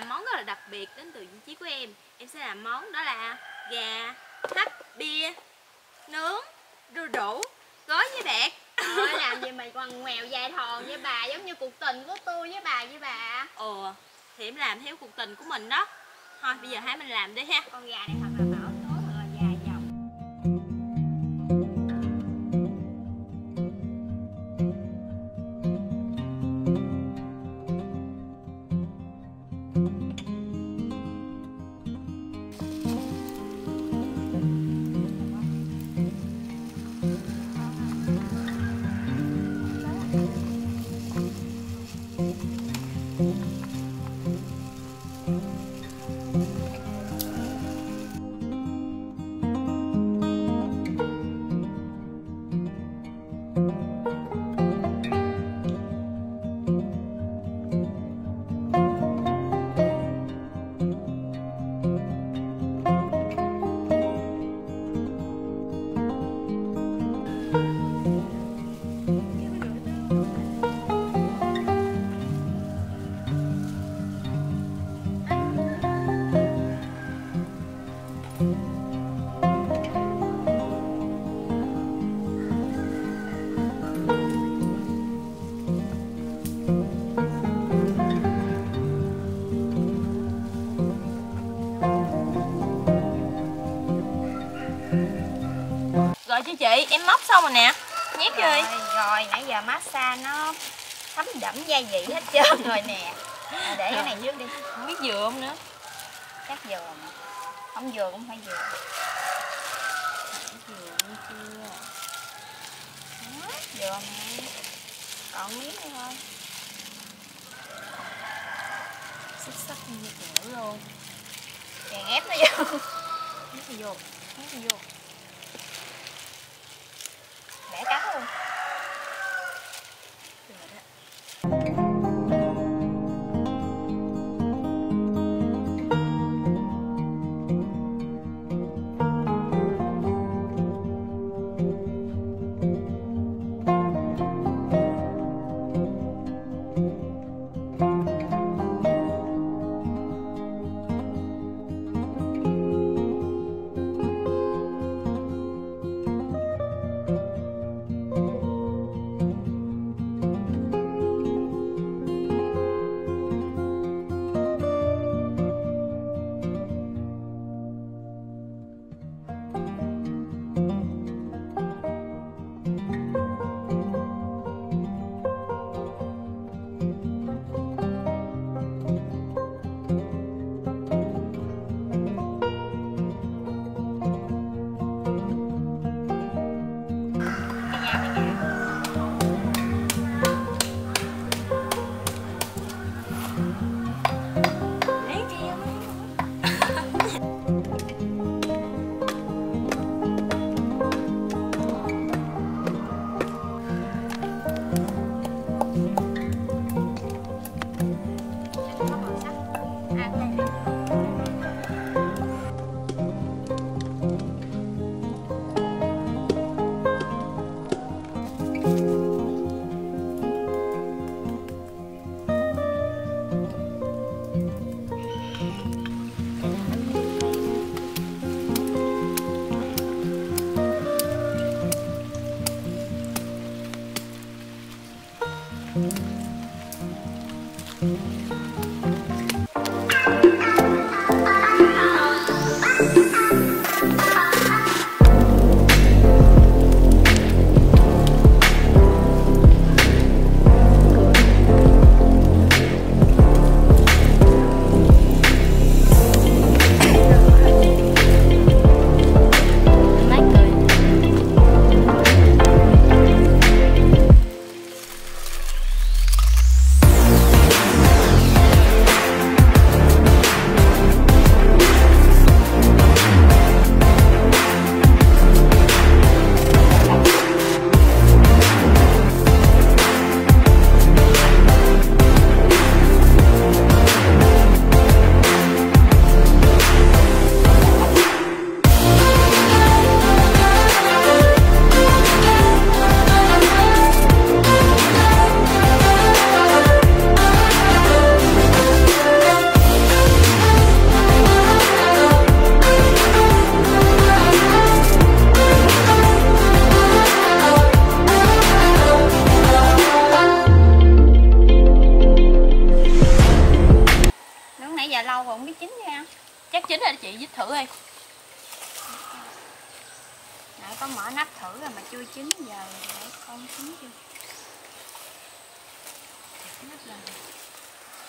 làm món rất là đặc biệt đến từ vị trí của em. Em sẽ làm món đó là gà hấp bia nướng đu đủ gói với bẹt. Ôi làm gì mà quằn ngoèo dài thòn với bà, giống như cuộc tình của tôi với bà vậy bà. Ồ, thì em làm theo cuộc tình của mình đó. Thôi bây giờ hãy mình làm đi ha. Con gà này thật là bảo tốt rồi, gà dòng. Rồi chứ chị, em móc xong rồi nè. Nhét vô đi. Rồi, nãy giờ massage nó thấm đẫm gia vị hết trơn rồi nè. À, để cái này trước đi. Không biết dừa không nữa. Chắc dừa. Không dừa cũng phải dừa. Dừa như chưa. Đó, dừa mà. Còn miếng nữa thôi. Xích xích như nữa luôn. Chàng ép nó vô. Ép nó vô. Bẻ cá luôn. chín nha. Chắc chín rồi chị, dít thử đi. Nãy có mở nắp thử rồi mà chưa chín, giờ để con chín chưa.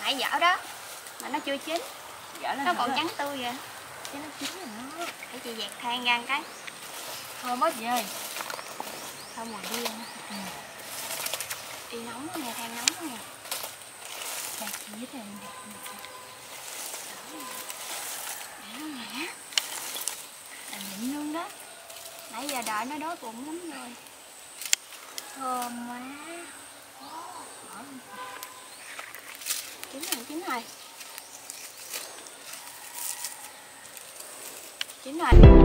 Nãy dở đó mà nó chưa chín. Dở nó còn trắng tươi vậy. Chứ nó chín rồi nó. Để chị dẹt than ra cái. Thôi mất gì ơi. Không còn đi nữa. Y nóng nha, than nóng nha. Đây chị dít này đẹp. Là nhịn luôn đó. Nãy giờ đợi nó đói bụng lắm rồi. Thơm quá. Chín rồi, chín rồi. Chín rồi.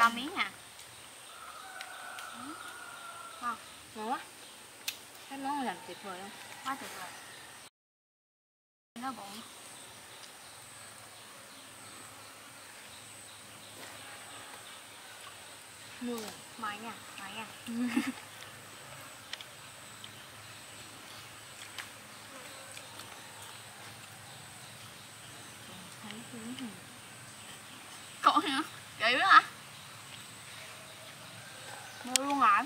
Cho miếng nè. Ngon. Ngon quá. Cái món này làm tuyệt vời không? Quá tuyệt vời. Nó bụng. Mười. Mời nha, mời nha. Còn hả? Vậy đó hả? Mưa luôn rồi.